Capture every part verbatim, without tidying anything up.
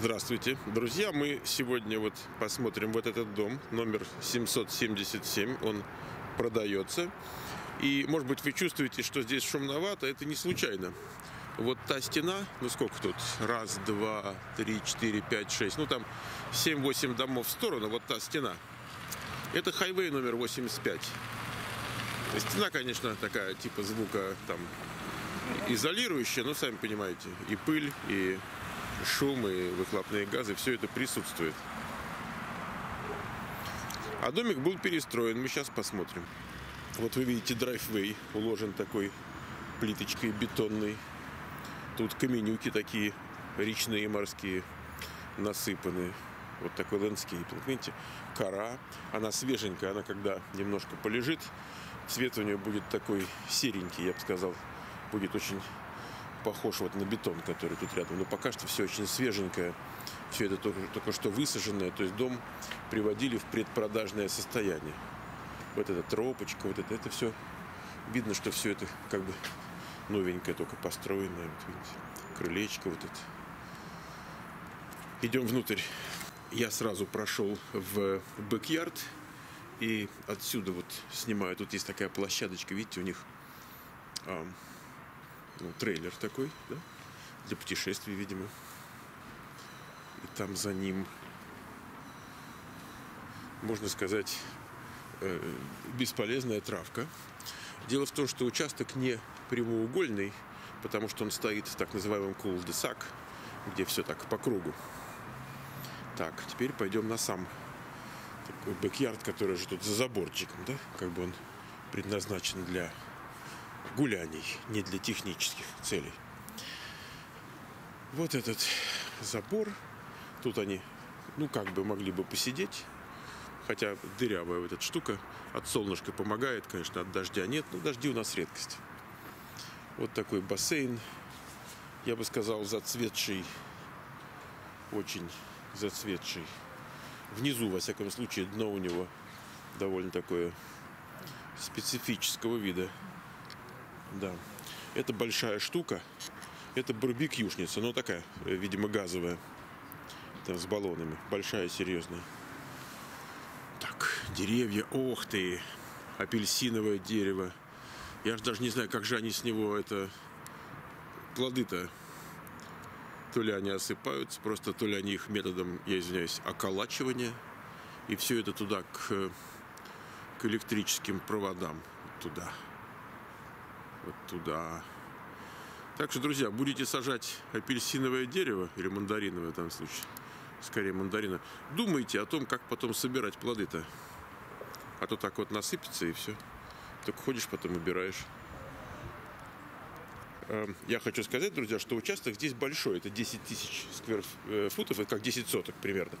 Здравствуйте, друзья! Мы сегодня вот посмотрим вот этот дом, номер семьсот семьдесят семь, он продается. И, может быть, вы чувствуете, что здесь шумновато, это не случайно. Вот та стена, ну сколько тут? Раз, два, три, четыре, пять, шесть, ну там семь-восемь домов в сторону, вот та стена. Это Highway номер восемьдесят пять. Стена, конечно, такая, типа звука там изолирующая, но сами понимаете, и пыль, и... шум и выхлопные газы, все это присутствует. А домик был перестроен, мы сейчас посмотрим. Вот вы видите, драйввей уложен такой плиточкой бетонной. Тут каменюки такие речные и морские насыпаны. Вот такой лендскейп. Видите, кора, она свеженькая, она когда немножко полежит, цвет у нее будет такой серенький, я бы сказал, будет очень... похож вот на бетон, который тут рядом. Но пока что все очень свеженькое. Все это только, только что высаженное. То есть дом приводили в предпродажное состояние. Вот эта тропочка, вот это, это все. Видно, что все это как бы новенькое, только построенное. Вот видите, крылечко вот это. Идем внутрь. Я сразу прошел в бэк-ярд. И отсюда вот снимаю. Тут есть такая площадочка. Видите, у них... Ну, трейлер такой, да? Для путешествий, видимо. И там за ним, можно сказать, э, бесполезная травка. Дело в том, что участок не прямоугольный, потому что он стоит в так называемом кул-де-сак, где все так по кругу. Так, теперь пойдем на сам такой бэк-ярд, который же тут за заборчиком, да? Как бы он предназначен для... гуляний, не для технических целей. Вот этот забор. Тут они, ну, как бы могли бы посидеть. Хотя дырявая вот эта штука. От солнышка помогает, конечно, от дождя нет. Но дожди у нас редкость. Вот такой бассейн. Я бы сказал, зацветший. Очень зацветший. Внизу, во всяком случае, дно у него довольно такое специфического вида. Да, это большая штука, это барбекюшница, но такая, видимо, газовая, там с баллонами, большая, серьезная. Так, деревья, ох ты, апельсиновое дерево, я же даже не знаю, как же они с него, это, плоды-то, то ли они осыпаются, просто то ли они их методом, я извиняюсь, околачивания, и все это туда, к, к электрическим проводам, туда. Вот туда. Так что, друзья, будете сажать апельсиновое дерево или мандариновое в данном случае, скорее мандарина, думайте о том, как потом собирать плоды-то. А то так вот насыпется и все. Только ходишь, потом убираешь. Я хочу сказать, друзья, что участок здесь большой. Это десять тысяч сквер-футов, это как десять соток примерно.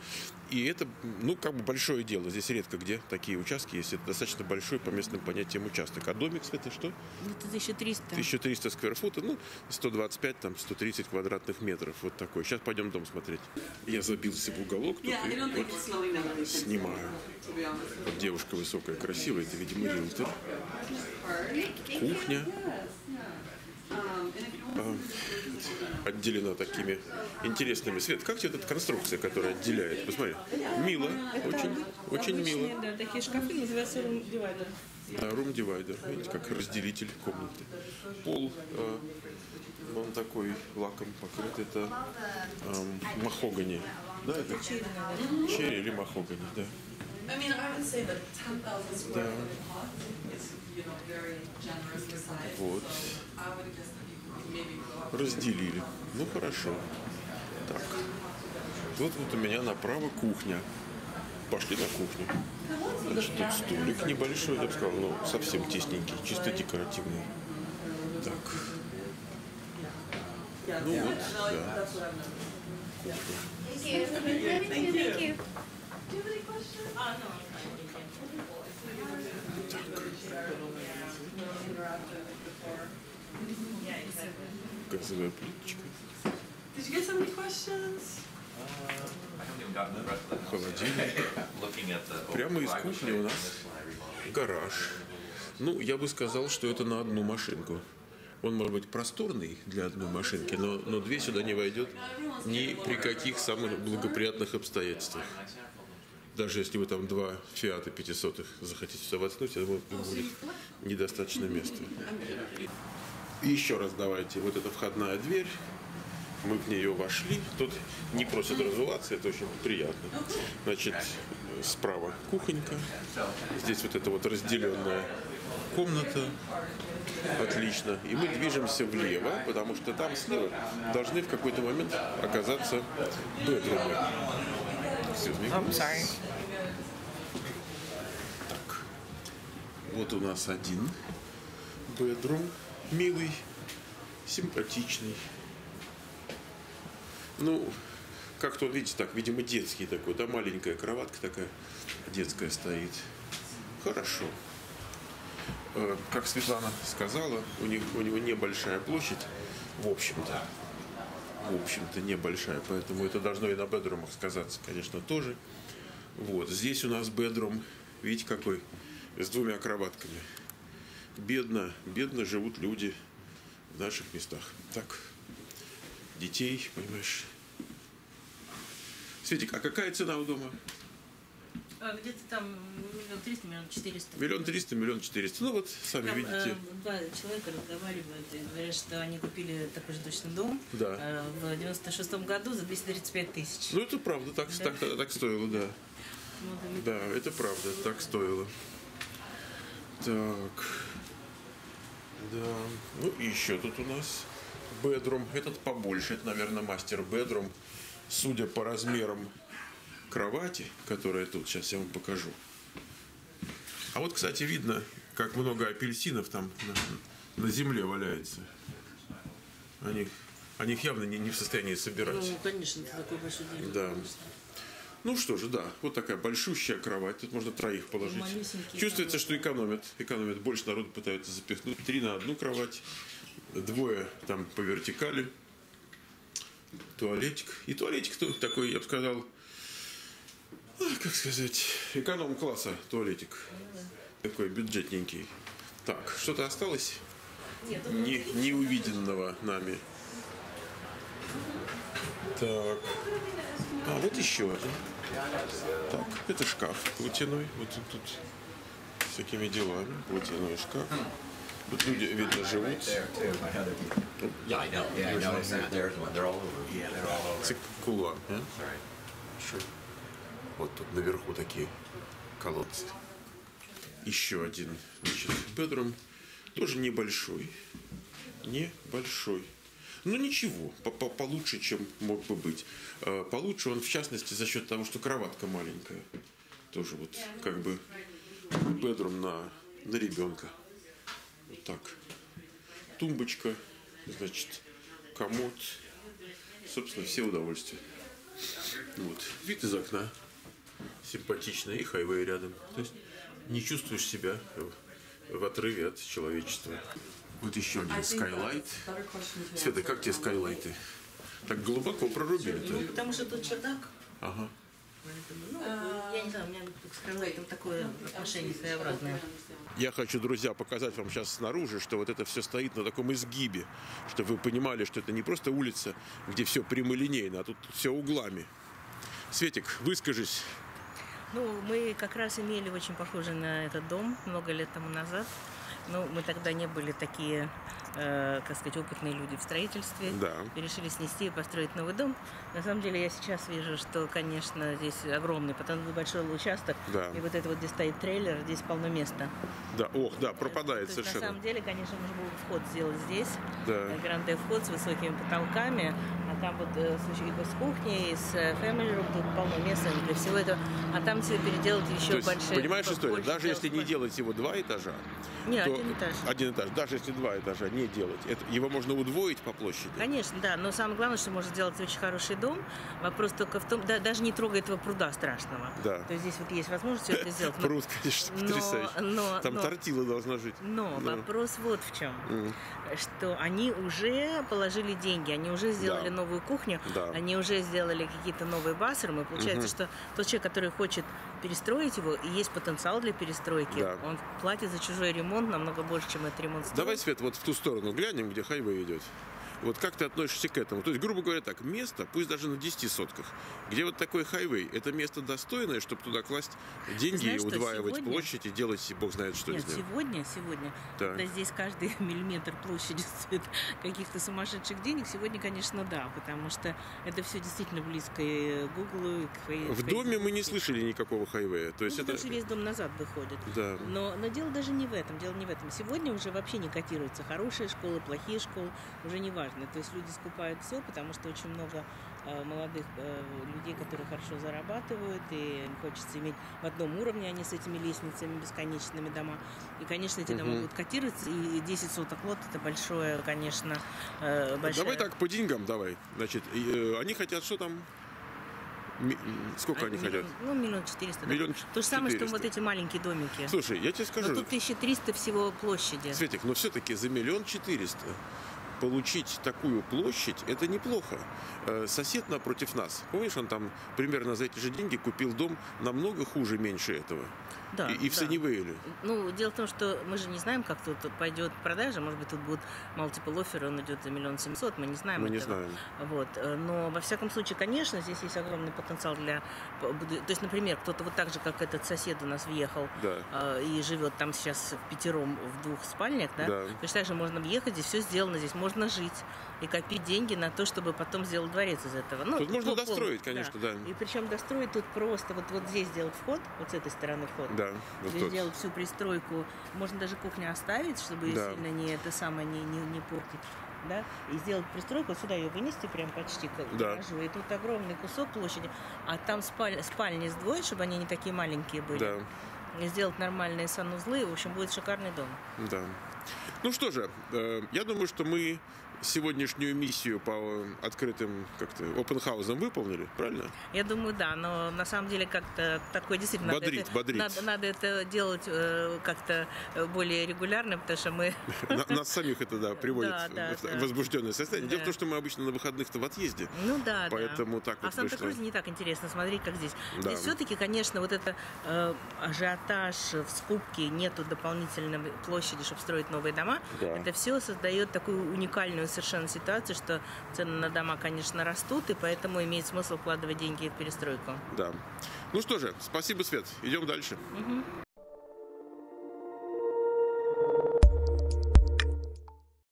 И это, ну, как бы большое дело. Здесь редко где такие участки есть. Это достаточно большой по местным понятиям участок. А домик, кстати, что? Это тысяча триста. тысяча триста сквер-футов, ну, сто двадцать пять, там, сто тридцать квадратных метров. Вот такой. Сейчас пойдем дом смотреть. Я забился в уголок тут и вот снимаю. Вот девушка высокая, красивая. Это, видимо, риэлтор. Кухня. Отделена такими интересными свет. Как тебе эта конструкция, которая отделяет? Посмотри, мило, очень, очень мило. Да, такие шкафы называются рум-дивайдер. Да, рум-дивайдер, видите, как разделитель комнаты. Пол, э, он такой лаком покрыт, это э, махогани, да, это черри или махогани, да. Да. Вот. Разделили. Ну хорошо. Так. Вот, вот у меня направо кухня. Пошли на кухню. Значит, тут столик небольшой, я бы сказал, но совсем тесненький, чисто декоративный. Так. Ну вот, да. Кухня. Газовая плиточка. Холодильник. Прямо из кухни у нас гараж. Ну, я бы сказал, что это на одну машинку. Он может быть просторный для одной машинки, но, но две сюда не войдет ни при каких самых благоприятных обстоятельствах. Даже если вы там два фиата пятисотых захотите сюда воткнуть, это будет недостаточно места. Еще раз давайте вот эта входная дверь. Мы в нее вошли. Тут не просят разуваться, это очень приятно. Значит, справа кухонька. Здесь вот эта вот разделенная комната. Отлично. И мы движемся влево, потому что там слева должны в какой-то момент оказаться бедрумы. I'm sorry. Так, вот у нас один бедрум, милый, симпатичный. Ну, как-то он, видите, так, видимо, детский такой, да, маленькая кроватка такая детская стоит. Хорошо. Как Светлана сказала, у них, у него небольшая площадь, в общем-то. В общем-то, небольшая, поэтому это должно и на бедрумах сказаться, конечно, тоже. Вот, здесь у нас бедрум, видите, какой, с двумя кроватками. Бедно, бедно живут люди в наших местах. Так, детей, понимаешь. Светик, а какая цена у дома? А, где-то там миллион триста, миллион четыреста. Миллион триста, миллион четыреста. Ну вот, сами там, видите. Э, два человека разговаривают и говорят, что они купили такой же точно дом, да, э, в девяносто шестом году за двести тридцать пять тысяч. Ну это правда, так, да, так, так, так стоило, да. Ну, да, да, это правда, так стоило. Так. Да. Ну и еще тут у нас бедрум. Этот побольше, это, наверное, мастер бедрум. Судя по размерам кровати, которая тут, сейчас я вам покажу. А вот, кстати, видно, как много апельсинов там на, на земле валяется. Они, они их явно не, не в состоянии собирать. Ну, конечно, это такой большой день. Да. Ну что же, да, вот такая большущая кровать, тут можно троих положить. Чувствуется, что экономят, экономят, больше народу пытаются запихнуть. Три на одну кровать, двое там по вертикали. Туалетик. И туалетик тут такой, я бы сказал, как сказать, эконом-класса туалетик. Такой бюджетненький. Так, что-то осталось не, неувиденного нами. Так. А, вот еще один. Так, это шкаф платяной. Вот тут, тут всякими делами. Платяной шкаф. Тут люди, видно, живут. Цикула. Вот тут наверху такие колодцы. Еще один, значит, бедрум. Тоже небольшой. Небольшой. Ну ничего, получше, чем мог бы быть. Получше он, в частности, за счет того, что кроватка маленькая. Тоже вот как бы бедрум на, на ребенка. Вот так. Тумбочка, значит, комод. Собственно, все удовольствия. Вот. Вид из окна. Симпатично, и хайвей рядом. То есть не чувствуешь себя в отрыве от человечества. Вот еще один скайлайт. Света, как тебе скайлайты? Так глубоко прорубили-то. Ну, потому что тут чердак. Ага. Поэтому, ну, а... Я не знаю, у меня к скайлайтам такое отношение своеобразное. Я хочу, друзья, показать вам сейчас снаружи, что вот это все стоит на таком изгибе. Чтобы вы понимали, что это не просто улица, где все прямолинейно, а тут все углами. Светик, выскажись. Ну, мы как раз имели очень похожий на этот дом много лет тому назад. Но мы тогда не были такие, э, как сказать, опытные люди в строительстве. Да. И решили снести и построить новый дом. На самом деле я сейчас вижу, что, конечно, здесь огромный, потому что большой участок. Да. И вот это вот, где стоит трейлер, здесь полно места. Да, ох, да, пропадает то совершенно. Есть, на самом деле, конечно, можно было вход сделать здесь. Да. Грандой вход с высокими потолками. А там вот с кухней, с family room, тут полно места для всего этого. А там все переделать еще есть, большие. Понимаешь историю? Даже если не делать его два этажа, нет, то один этаж. один этаж, даже если два этажа не делать, это, его можно удвоить по площади. Конечно, да, но самое главное, что можно сделать очень хороший дом. Вопрос только в том, да, даже не трогая этого пруда страшного. Да. То есть здесь вот есть возможность все это сделать. Пруд, конечно, потрясающий. Там тортила должна жить. Но вопрос вот в чем, что они уже положили деньги, они уже сделали новую кухню, они уже сделали какие-то новые бассейны, и получается, что тот человек, который хочет перестроить его, и есть потенциал для перестройки, он платит за чужой ремонт. ремонт намного больше, чем этот ремонт стоит. Давай, Свет, вот в ту сторону глянем, где хайвей идет. Вот как ты относишься к этому? То есть, грубо говоря, так, место, пусть даже на десяти сотках, где вот такой хайвей, это место достойное, чтобы туда класть деньги, знаешь, удваивать сегодня... площадь и делать, бог знает, что из него. Сегодня, сегодня, так. Когда здесь каждый миллиметр площади стоит каких-то сумасшедших денег, сегодня, конечно, да, потому что это все действительно близко и к Гуглу, и к Фейсбуку. В доме мы не слышали никакого хайвея. То есть ну, это... потому что весь дом назад выходит. Да. Но, но дело даже не в этом, дело не в этом. Сегодня уже вообще не котируются хорошие школы, плохие школы, уже не важно. То есть люди скупают все, потому что очень много э, молодых э, людей, которые хорошо зарабатывают, и им хочется иметь в одном уровне, они с этими лестницами бесконечными дома. И, конечно, эти угу. дома будут котироваться, и десять соток лот – это большое, конечно, э, большое. Давай так, по деньгам давай. Значит, э, они хотят, что там? Сколько они хотят? Ну, миллион четыреста. То же самое, что вот эти маленькие домики. Слушай, я тебе скажу. Но тут тысяча триста всего площади. Светик, но все-таки за миллион четыреста получить такую площадь, это неплохо. Сосед напротив нас, помнишь, он там примерно за эти же деньги купил дом намного хуже, меньше этого. Да, и и да. в Саннивейле. Ну, дело в том, что мы же не знаем, как тут пойдет продажа. Может быть, тут будут multiple offer, он идет за миллион семьсот, мы не знаем. Мы этого. не знаем. Вот. Но, во всяком случае, конечно, здесь есть огромный потенциал для... То есть, например, кто-то вот так же, как этот сосед у нас въехал да. и живет там сейчас пятером в двух спальнях, да? Да. То есть, также можно въехать, здесь все сделано, здесь можно жить и копить деньги на то, чтобы потом сделать дворец из этого. Ну, тут можно достроить, пол, конечно, да. да. И причем достроить тут просто вот, вот здесь сделать вход, вот с этой стороны вход. Да, вот здесь делать всю пристройку, можно даже кухню оставить, чтобы да. сильно не это самое не, не, не портить, да, и сделать пристройку, сюда ее вынести прям почти к гаражу, да. и тут огромный кусок площади, а там спаль, спальни сдвоить, чтобы они не такие маленькие были, да. и сделать нормальные санузлы, в общем, будет шикарный дом. Да. Ну что же, я думаю, что мы сегодняшнюю миссию по открытым как-то опенхаузам выполнили, правильно? Я думаю, да, но на самом деле как-то такое действительно бодрить, надо, бодрить. Это, надо, надо это делать э, как-то более регулярно, потому что мы... Нас самих это, да, приводит в возбужденное состояние. Дело в том, что мы обычно на выходных-то в отъезде. Ну да, поэтому так вот. А в Санта-Крузе не так интересно смотреть, как здесь. Здесь все-таки, конечно, вот это ажиотаж в скупке, нету дополнительной площади, чтобы строить новые дома. Это все создает такую уникальную совершенно ситуация, что цены на дома, конечно, растут, и поэтому имеет смысл вкладывать деньги в перестройку. Да. Ну что же, спасибо, Свет. Идем дальше. Угу.